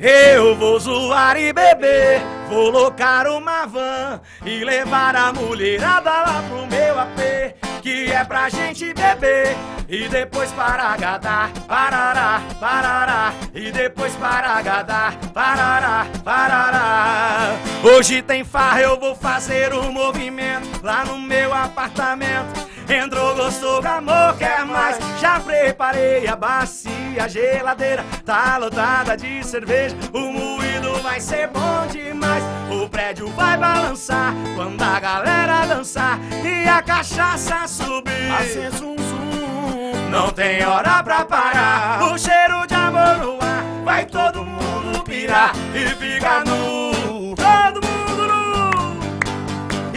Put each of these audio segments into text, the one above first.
Eu vou zoar e beber, vou locar uma van e levar a mulherada lá pro meu apê, que é pra gente beber e depois para gadar, parará, parará, e depois para gadar, parará, parará. Hoje tem farra, eu vou fazer um movimento lá no meu apartamento. Entrou, gostou, amor, quer mais. Já preparei a bacia, a geladeira tá lotada de cerveja. O moído vai ser bom demais. O prédio vai balançar quando a galera dançar e a cachaça subir. Vai ser zum zum, não tem hora pra parar. O cheiro de amor no ar, vai todo mundo pirar e ficar nu, todo mundo nu.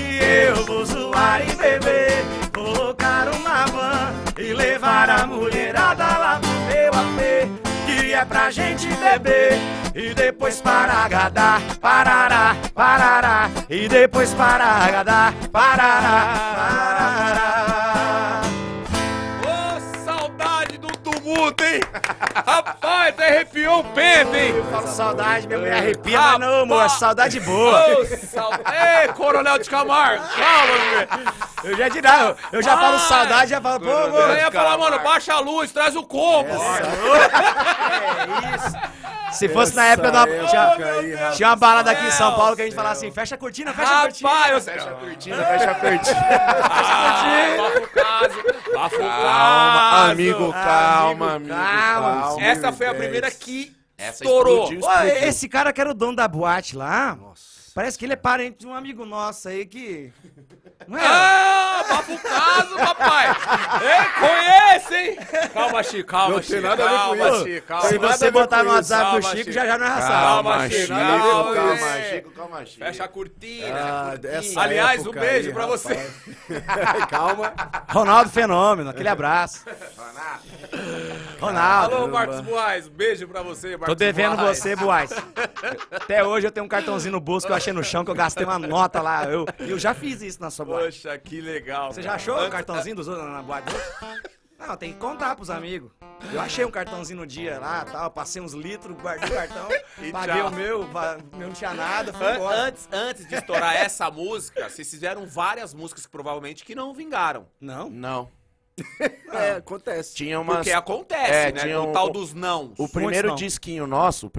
E eu vou zoar e beber, colocar uma van e levar a mulherada lá pro meu apê, que é pra gente beber e depois para gadar, parará, parará, e depois para gadar, parará, parará. Ô, saudade do tumulto, hein? Rapaz, arrepiou o peito, hein? Eu falo saudade, minha mulher arrepia, mas não, amor, saudade boa. Ei, Coronel de Camargo, calma, meu. Eu já dirá, eu já falo saudade, já falo, pô, mano. Eu ia falar, mano, baixa a luz, traz o combo. É isso. Se fosse essa na época da. Tinha uma balada aqui em São Paulo que a gente falava assim: fecha a cortina, fecha a cortina. Rapaz, fecha a cortina, fecha a cortina. Calma, amigo, calma. Essa foi a primeira que estourou. Esse cara que era o dono da boate lá. Nossa. Parece que ele é parente de um amigo nosso aí que... Não é? Ah, papo caso, papai! Ei, conhece, hein? Calma, Chico, calma, Chico. Não tem nada a ver com isso, Chico. Calma. Se você botar no WhatsApp do Chico, já não é raçado. Calma, Chico, calma, Chico, calma, Chico. Fecha a cortina. Aliás, um beijo aí, pra rapaz. Você. Calma. Ronaldo Fenômeno, aquele abraço. Ronaldo. Alô, Marcos Buaiz, beijo pra você, Marcos Buaiz. Tô devendo você, Buaiz. Até hoje eu tenho um cartãozinho no bolso que eu achei no chão, que eu gastei uma nota lá. Eu já fiz isso na sua boate. Poxa, que legal. Você já achou o cartãozinho dos outros na boate? Não, tem que contar pros amigos. Eu achei um cartãozinho no dia lá, tal, passei uns litros, guardei o cartão, paguei o meu não tinha nada, fui embora. Antes de estourar essa música, vocês fizeram várias músicas que provavelmente que não vingaram. Não? Não. É, acontece. Tinha umas... Porque acontece, né? Tinha o tal dos não. O primeiro disquinho nosso,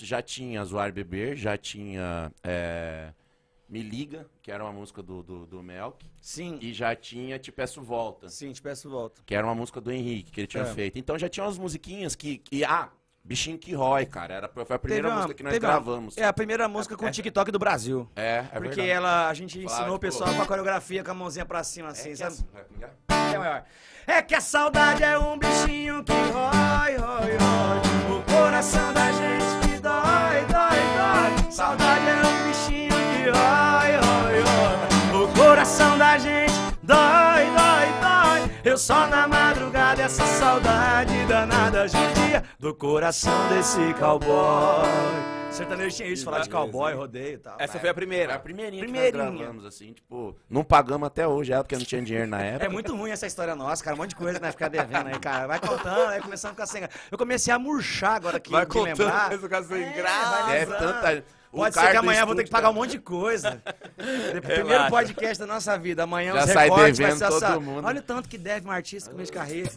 já tinha Zuar e Beber, já tinha Me Liga, que era uma música do Melk. Sim. E já tinha Te Peço Volta. Sim, Te Peço Volta. Que era uma música do Henrique, que ele tinha feito. Então já tinha umas musiquinhas que Bichinho Que Rói, cara. Foi a primeira música que nós gravamos. É a primeira música com o TikTok do Brasil. É porque verdade. A gente ensinou o pessoal com a coreografia, com a mãozinha pra cima, assim, sabe? É que a saudade é um bichinho que rói, rói, rói. O coração da gente que dói, dói, dói. Saudade é um bichinho que rói, rói, rói. O coração da gente dói, dói, dói. Eu só na madrugada essa saudade danada judia do coração desse cowboy. Sertanejo tinha isso, falar de cowboy, rodeio e tal. Essa foi a primeira. A primeirinha que nós gravamos, assim, tipo... Não pagamos até hoje, porque não tinha dinheiro na época. É muito ruim essa história nossa, cara. Um monte de coisa, né? Ficar devendo aí, cara. Vai contando, aí começando a ficar sem graça. Eu comecei a murchar agora aqui, de lembrar. Vai ficar sem graça. É tanta... Pode ser que amanhã vou ter que pagar um monte de coisa. Primeiro podcast da nossa vida. Amanhã os recortes vai ser assado. Olha o tanto que deve um artista com mês de carreira.